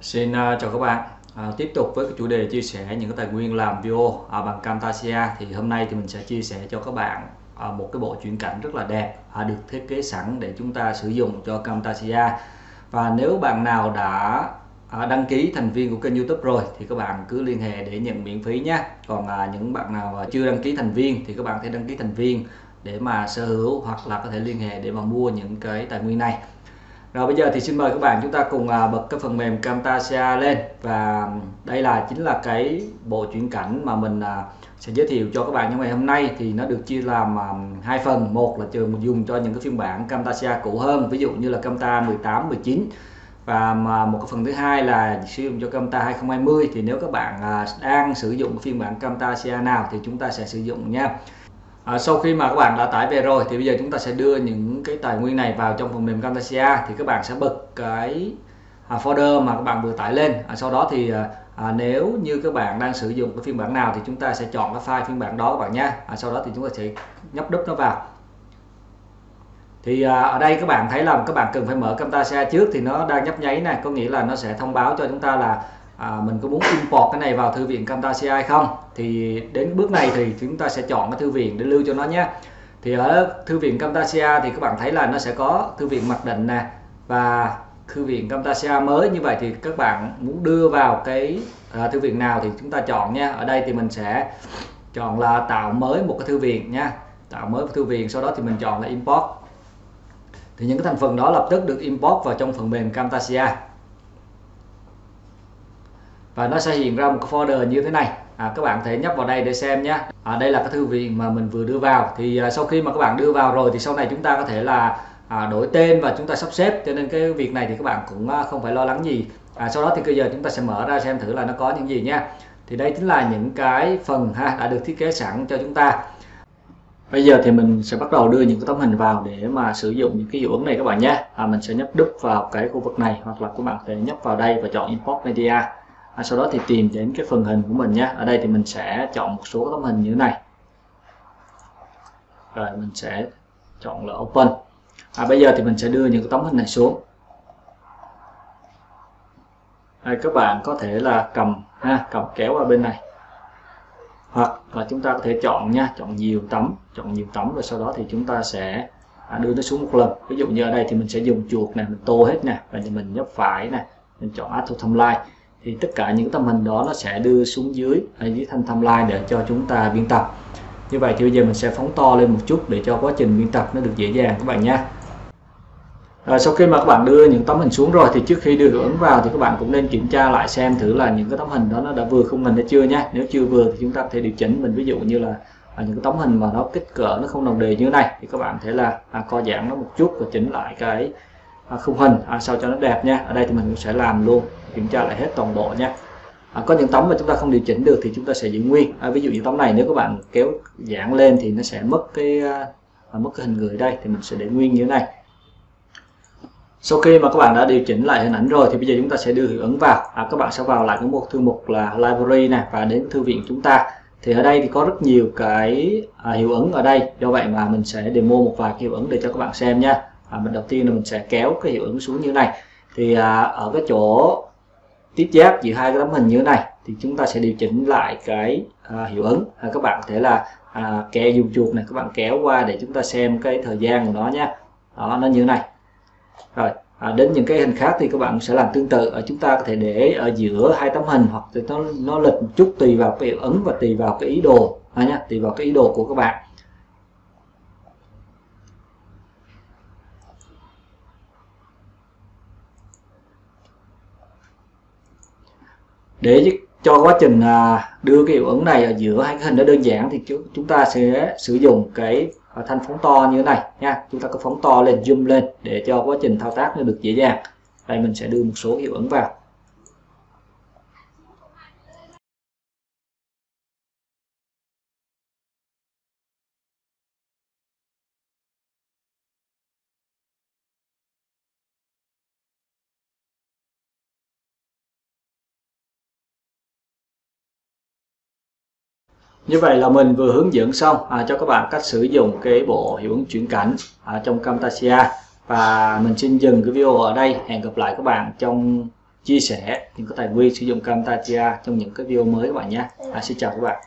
Xin chào các bạn. Tiếp tục với cái chủ đề chia sẻ những cái tài nguyên làm video bằng Camtasia, thì hôm nay thì mình sẽ chia sẻ cho các bạn một cái bộ chuyển cảnh rất là đẹp được thiết kế sẵn để chúng ta sử dụng cho Camtasia. Và nếu bạn nào đã đăng ký thành viên của kênh YouTube rồi thì các bạn cứ liên hệ để nhận miễn phí nhé. Còn những bạn nào chưa đăng ký thành viên thì các bạn hãy đăng ký thành viên để mà sở hữu hoặc là có thể liên hệ để mà mua những cái tài nguyên này. Rồi bây giờ thì xin mời các bạn chúng ta cùng bật cái phần mềm Camtasia lên, và đây chính là cái bộ chuyển cảnh mà mình sẽ giới thiệu cho các bạn trong ngày hôm nay. Thì nó được chia làm hai phần. Một là dùng cho những cái phiên bản Camtasia cũ hơn, ví dụ như là Camtasia 18, 19. Và một cái phần thứ hai là sử dụng cho Camtasia 2020. Thì nếu các bạn đang sử dụng phiên bản Camtasia nào thì chúng ta sẽ sử dụng nha. Sau khi mà các bạn đã tải về rồi thì bây giờ chúng ta sẽ đưa những cái tài nguyên này vào trong phần mềm Camtasia. Thì các bạn sẽ bật cái folder mà các bạn vừa tải lên. Sau đó thì nếu như các bạn đang sử dụng cái phiên bản nào thì chúng ta sẽ chọn cái file phiên bản đó các bạn nhé. Sau đó thì chúng ta sẽ nhấp đúp nó vào. Thì ở đây các bạn thấy là các bạn cần phải mở Camtasia trước, thì nó đang nhấp nháy này, có nghĩa là nó sẽ thông báo cho chúng ta là mình có muốn import cái này vào thư viện Camtasia hay không. Thì đến bước này thì chúng ta sẽ chọn cái thư viện để lưu cho nó nhé. Thì ở thư viện Camtasia thì các bạn thấy là nó sẽ có thư viện mặc định nè và thư viện Camtasia mới. Như vậy thì các bạn muốn đưa vào cái thư viện nào thì chúng ta chọn nha. Ở đây thì mình sẽ chọn là tạo mới một cái thư viện nha, tạo mới một thư viện, sau đó thì mình chọn là import. Thì những cái thành phần đó lập tức được import vào trong phần mềm Camtasia. Và nó sẽ hiện ra một cái folder như thế này. Các bạn thể nhấp vào đây để xem nhé. Đây là cái thư viện mà mình vừa đưa vào. Thì sau khi mà các bạn đưa vào rồi thì sau này chúng ta có thể là đổi tên và chúng ta sắp xếp. Cho nên cái việc này thì các bạn cũng không phải lo lắng gì. Sau đó thì bây giờ chúng ta sẽ mở ra xem thử là nó có những gì nhé. Thì đây chính là những cái phần đã được thiết kế sẵn cho chúng ta. Bây giờ thì mình sẽ bắt đầu đưa những cái tấm hình vào để mà sử dụng những cái hiệu ứng này các bạn nhé. Mình sẽ nhấp đúp vào cái khu vực này, hoặc là các bạn có thể nhấp vào đây và chọn Import Media. Sau đó thì tìm đến cái phần hình của mình nhé. Ở đây thì mình sẽ chọn một số tấm hình như thế này. Rồi mình sẽ chọn là Open. Bây giờ thì mình sẽ đưa những cái tấm hình này xuống. Các bạn có thể là cầm kéo qua bên này. Hoặc là chúng ta có thể chọn nha, chọn nhiều tấm rồi sau đó thì chúng ta sẽ đưa nó xuống một lần. Ví dụ như ở đây thì mình sẽ dùng chuột này, mình tô hết nè, và mình nhấp phải nè, mình chọn Add to Timeline. Thì tất cả những tấm hình đó nó sẽ đưa xuống dưới thanh timeline để cho chúng ta biên tập. Như vậy thì bây giờ mình sẽ phóng to lên một chút để cho quá trình biên tập nó được dễ dàng các bạn nhé. Sau khi mà các bạn đưa những tấm hình xuống rồi thì trước khi đưa hiệu ứng vào thì các bạn cũng nên kiểm tra lại xem thử là những cái tấm hình đó nó đã vừa khung hình hay chưa nhé. Nếu chưa vừa thì chúng ta có thể điều chỉnh. Mình ví dụ như là những cái tấm hình mà nó kích cỡ nó không đồng đều như thế này thì các bạn thể là co giãn nó một chút và chỉnh lại cái khung hình sao cho nó đẹp nha. Ở đây thì mình cũng sẽ làm luôn, kiểm tra lại hết toàn bộ nha. Có những tấm mà chúng ta không điều chỉnh được thì chúng ta sẽ giữ nguyên. Ví dụ như tấm này nếu các bạn kéo giãn lên thì nó sẽ mất cái hình người đây, thì mình sẽ để nguyên như thế này. Sau khi mà các bạn đã điều chỉnh lại hình ảnh rồi thì bây giờ chúng ta sẽ đưa hiệu ứng vào. Các bạn sẽ vào lại cái một thư mục là library này và đến thư viện chúng ta. Thì ở đây thì có rất nhiều cái hiệu ứng ở đây, do vậy mà mình sẽ demo một vài hiệu ứng để cho các bạn xem nha. Mình đầu tiên là mình sẽ kéo cái hiệu ứng xuống như thế này. Thì ở cái chỗ tiếp giáp giữa hai cái tấm hình như thế này thì chúng ta sẽ điều chỉnh lại cái hiệu ứng. Các bạn có thể là dùng chuột này, các bạn kéo qua để chúng ta xem cái thời gian của nó nhé. Đó, nó như thế này. Rồi đến những cái hình khác thì các bạn sẽ làm tương tự. Chúng ta có thể để ở giữa hai tấm hình hoặc thì nó lệch một chút tùy vào cái hiệu ứng và tùy vào cái ý đồ nhé, tùy vào cái ý đồ của các bạn. Để cho quá trình đưa cái hiệu ứng này ở giữa hai cái hình nó đơn giản thì chúng ta sẽ sử dụng cái thanh phóng to như thế này nha. Chúng ta có phóng to lên, zoom lên để cho quá trình thao tác nó được dễ dàng. Đây mình sẽ đưa một số hiệu ứng vào. Như vậy là mình vừa hướng dẫn xong cho các bạn cách sử dụng cái bộ hiệu ứng chuyển cảnh trong Camtasia. Và mình xin dừng cái video ở đây. Hẹn gặp lại các bạn trong chia sẻ những cái tài nguyên sử dụng Camtasia trong những cái video mới các bạn nhé. Xin chào các bạn.